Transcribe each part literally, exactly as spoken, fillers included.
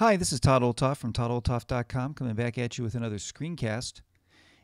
Hi, this is Todd Olthoff from Todd Olthoff dot com, coming back at you with another screencast.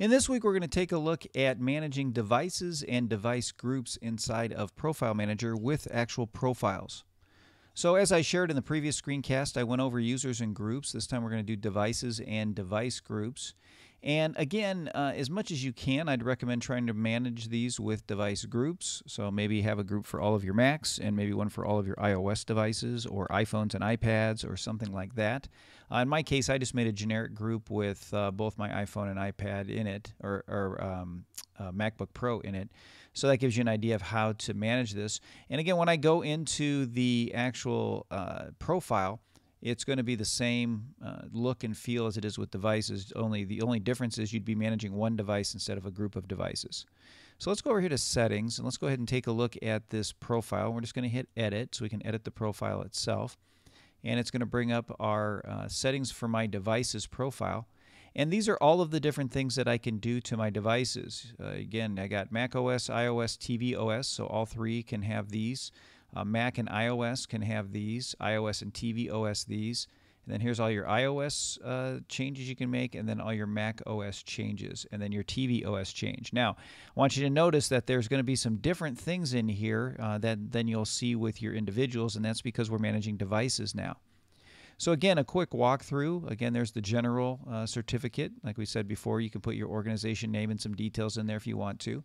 And this week we're going to take a look at managing devices and device groups inside of Profile Manager with actual profiles. So as I shared in the previous screencast, I went over users and groups. This time we're going to do devices and device groups. And again, uh, as much as you can, I'd recommend trying to manage these with device groups. So maybe have a group for all of your Macs and maybe one for all of your iOS devices or iPhones and iPads or something like that. Uh, in my case, I just made a generic group with uh, both my iPhone and iPad in it, or, or um, uh, MacBook Pro in it. So that gives you an idea of how to manage this. And again, when I go into the actual uh, profile, it's going to be the same uh, look and feel as it is with devices. Only the only difference is you'd be managing one device instead of a group of devices. So let's go over here to settings, and let's go ahead and take a look at this profile. We're just going to hit edit so we can edit the profile itself. And it's going to bring up our uh, settings for my devices profile. And these are all of the different things that I can do to my devices. Uh, again, I got macOS, iOS, tvOS, so all three can have these. Uh, Mac and iOS can have these, iOS and tvOS these, and then here's all your iOS uh, changes you can make, and then all your Mac O S changes, and then your tvOS change. Now, I want you to notice that there's going to be some different things in here uh, that then you'll see with your individuals, and that's because we're managing devices now. So again, a quick walkthrough. Again, there's the general uh, certificate. Like we said before, you can put your organization name and some details in there if you want to.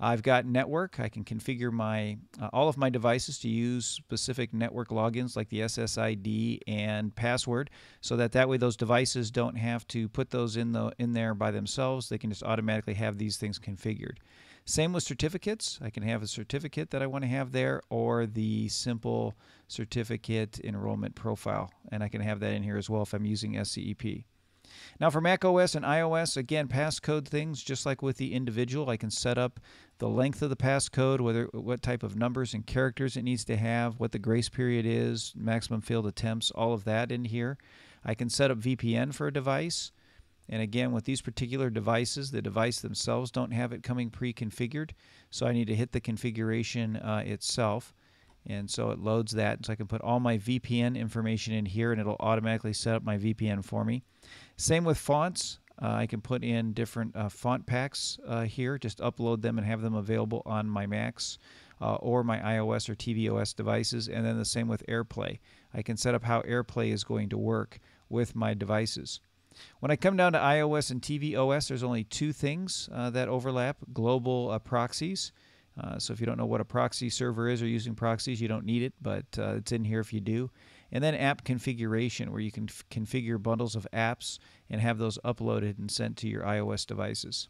I've got network. I can configure my uh, all of my devices to use specific network logins like the S S I D and password, so that that way those devices don't have to put those in the in there by themselves. They can just automatically have these things configured. Same with certificates. I can have a certificate that I want to have there, or the simple certificate enrollment profile, and I can have that in here as well if I'm using S C E P. Now for macOS and iOS, again, passcode things, just like with the individual, I can set up the length of the passcode, whether what type of numbers and characters it needs to have, what the grace period is, maximum failed attempts, all of that in here. I can set up V P N for a device. And again, with these particular devices, the device themselves don't have it coming pre-configured, so I need to hit the configuration uh, itself. And so it loads that, so I can put all my V P N information in here, and it'll automatically set up my V P N for me. Same with fonts. Uh, I can put in different uh, font packs uh, here, just upload them and have them available on my Macs uh, or my iOS or tvOS devices. And then the same with AirPlay. I can set up how AirPlay is going to work with my devices. When I come down to iOS and tvOS, there's only two things uh, that overlap: global uh, proxies. Uh, so if you don't know what a proxy server is or using proxies, you don't need it, but uh, it's in here if you do. And then app configuration, where you can configure bundles of apps and have those uploaded and sent to your iOS devices.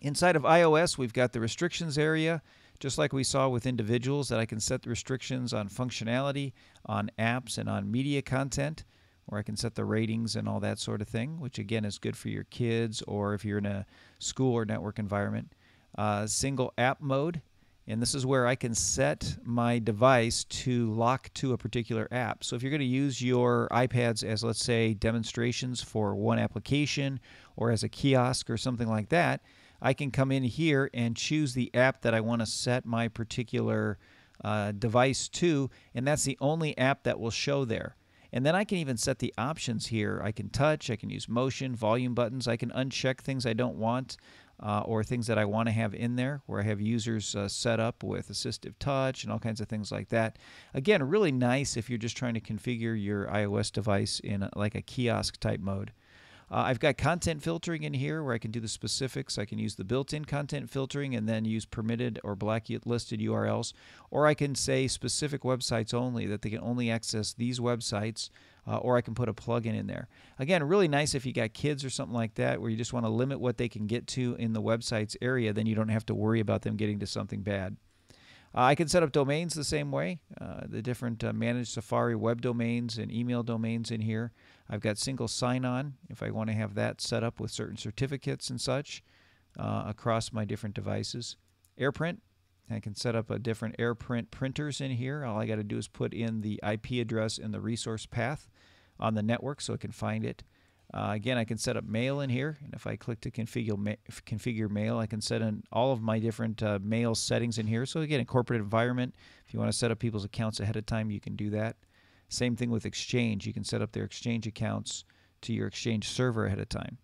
Inside of iOS, we've got the restrictions area, just like we saw with individuals, that I can set the restrictions on functionality, on apps, and on media content, or I can set the ratings and all that sort of thing, which again is good for your kids or if you're in a school or network environment. Uh, single app mode, and this is where I can set my device to lock to a particular app. So if you're going to use your iPads as, let's say, demonstrations for one application or as a kiosk or something like that, I can come in here and choose the app that I want to set my particular uh, device to, and that's the only app that will show there. And then I can even set the options here. I can touch, I can use motion, volume buttons, I can uncheck things I don't want uh, or things that I want to have in there, where I have users uh, set up with assistive touch and all kinds of things like that. Again, really nice if you're just trying to configure your iOS device in a, like a kiosk type mode. Uh, I've got content filtering in here where I can do the specifics. I can use the built-in content filtering and then use permitted or blacklisted U R Ls. Or I can say specific websites only, that they can only access these websites. Uh, or I can put a plugin in there. Again, really nice if you got kids or something like that, where you just want to limit what they can get to in the website's area. Then you don't have to worry about them getting to something bad. Uh, I can set up domains the same way, uh, the different uh, managed Safari web domains and email domains in here. I've got single sign-on if I want to have that set up with certain certificates and such uh, across my different devices. AirPrint, I can set up a different AirPrint printers in here. All I got to do is put in the I P address and the resource path on the network so it can find it. Uh, again, I can set up mail in here, and if I click to configure, ma configure mail, I can set in all of my different uh, mail settings in here. So again, in corporate environment, if you want to set up people's accounts ahead of time, you can do that. Same thing with Exchange. You can set up their Exchange accounts to your Exchange server ahead of time.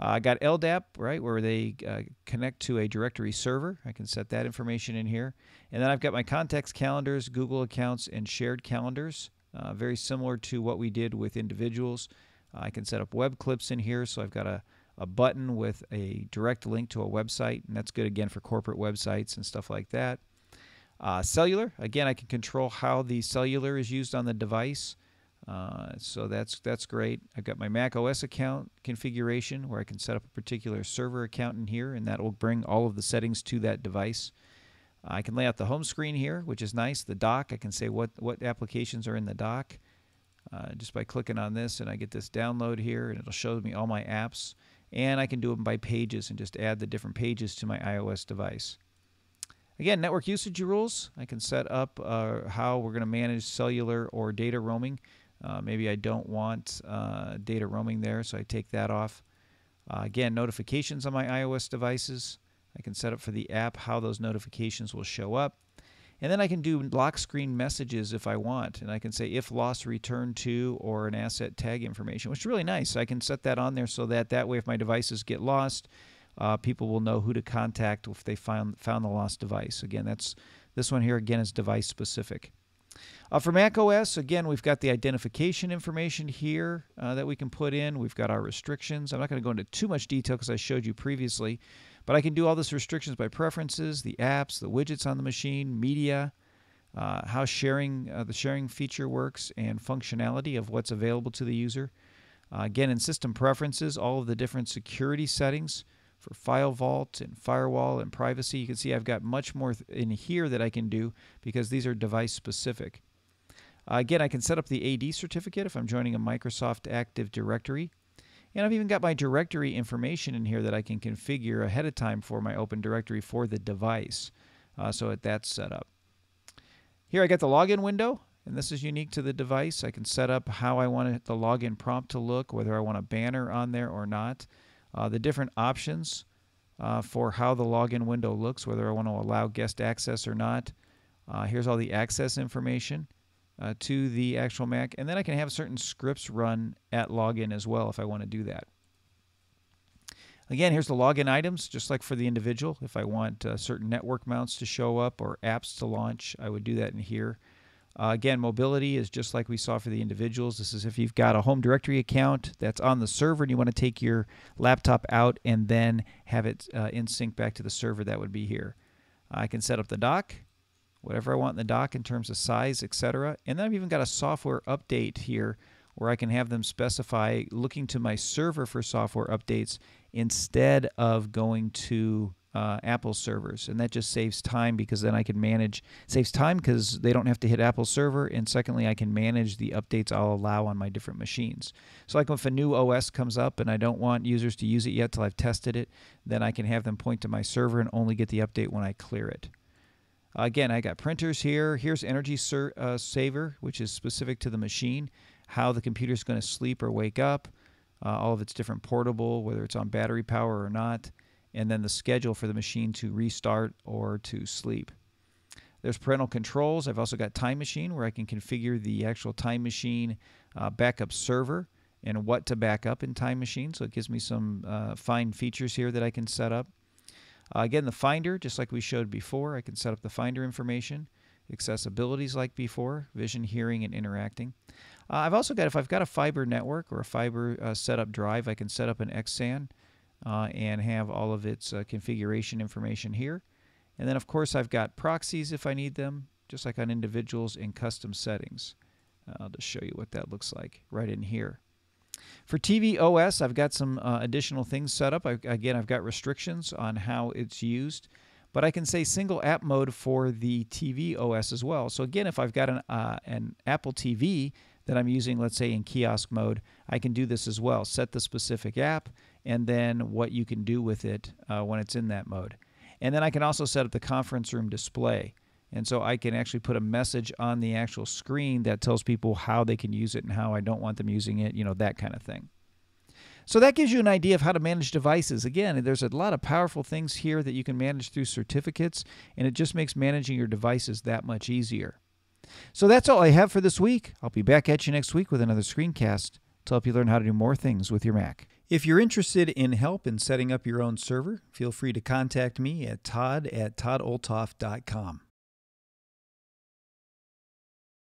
Uh, I got L D A P, right, where they uh, connect to a directory server. I can set that information in here. And then I've got my contacts calendars, Google accounts, and shared calendars, uh, very similar to what we did with individuals. Uh, I can set up web clips in here, so I've got a, a button with a direct link to a website, and that's good, again, for corporate websites and stuff like that. Uh, cellular, again, I can control how the cellular is used on the device. Uh, so that's that's great. I've got my macOS account configuration where I can set up a particular server account in here, and that will bring all of the settings to that device. Uh, I can lay out the home screen here, which is nice. The dock, I can say what, what applications are in the dock uh, just by clicking on this, and I get this download here, and it'll show me all my apps. And I can do them by pages and just add the different pages to my iOS device. Again, network usage rules. I can set up uh, how we're going to manage cellular or data roaming. Uh, maybe I don't want uh, data roaming there, so I take that off. Uh, again, notifications on my iOS devices. I can set up for the app how those notifications will show up. And then I can do lock screen messages if I want. And I can say if lost, return to, or an asset tag information, which is really nice. I can set that on there so that that way if my devices get lost, uh, people will know who to contact if they found, found the lost device. Again, that's this one here, again, is device specific. Uh, for macOS, again, we've got the identification information here uh, that we can put in. We've got our restrictions. I'm not going to go into too much detail because I showed you previously, but I can do all this restrictions by preferences, the apps, the widgets on the machine, media, uh, how sharing uh, the sharing feature works, and functionality of what's available to the user. Uh, again, in system preferences, all of the different security settings for File Vault and Firewall and privacy. You can see I've got much more in here that I can do because these are device specific. Uh, again, I can set up the A D certificate if I'm joining a Microsoft Active Directory. And I've even got my directory information in here that I can configure ahead of time for my Open Directory for the device. Uh, so that's set up. Here I got the login window, and this is unique to the device. I can set up how I want the login prompt to look, whether I want a banner on there or not. Uh, the different options uh, for how the login window looks, whether I want to allow guest access or not. Uh, here's all the access information uh, to the actual Mac. And then I can have certain scripts run at login as well if I want to do that. Again, here's the login items, just like for the individual. If I want uh, certain network mounts to show up or apps to launch, I would do that in here. Uh, again, mobility is just like we saw for the individuals. This is if you've got a home directory account that's on the server and you want to take your laptop out and then have it uh, in sync back to the server, that would be here. I can set up the dock, whatever I want in the dock in terms of size, et cetera. And then I've even got a software update here where I can have them specify looking to my server for software updates instead of going to Uh, Apple servers, and that just saves time because then I can manage, saves time because they don't have to hit Apple server, and secondly I can manage the updates I'll allow on my different machines. So like if a new O S comes up and I don't want users to use it yet till I've tested it, then I can have them point to my server and only get the update when I clear it. Again, I got printers here. Here's energy ser uh, saver, which is specific to the machine, how the computer's going to sleep or wake up, uh, all of its different portable, whether it's on battery power or not, and then the schedule for the machine to restart or to sleep. There's parental controls. I've also got Time Machine where I can configure the actual Time Machine uh, backup server and what to back up in Time Machine. So it gives me some uh, fine features here that I can set up. Uh, again, the Finder, just like we showed before, I can set up the Finder information. Accessibilities like before, vision, hearing, and interacting. Uh, I've also got, if I've got a fiber network or a fiber uh, setup drive, I can set up an X SAN. Uh, and have all of its uh, configuration information here. And then of course I've got proxies if I need them, just like on individuals, in custom settings. Uh, I'll just show you what that looks like right in here. For tvOS, I've got some uh, additional things set up. I, again, I've got restrictions on how it's used, but I can say single app mode for the tvOS as well. So again, if I've got an, uh, an Apple T V that I'm using, let's say in kiosk mode, I can do this as well. Set the specific app and then what you can do with it uh, when it's in that mode. And then I can also set up the conference room display. And so I can actually put a message on the actual screen that tells people how they can use it and how I don't want them using it, you know, that kind of thing. So that gives you an idea of how to manage devices. Again, there's a lot of powerful things here that you can manage through certificates, and it just makes managing your devices that much easier. So that's all I have for this week. I'll be back at you next week with another screencast to help you learn how to do more things with your Mac. If you're interested in help in setting up your own server, feel free to contact me at todd at todd olthoff dot com.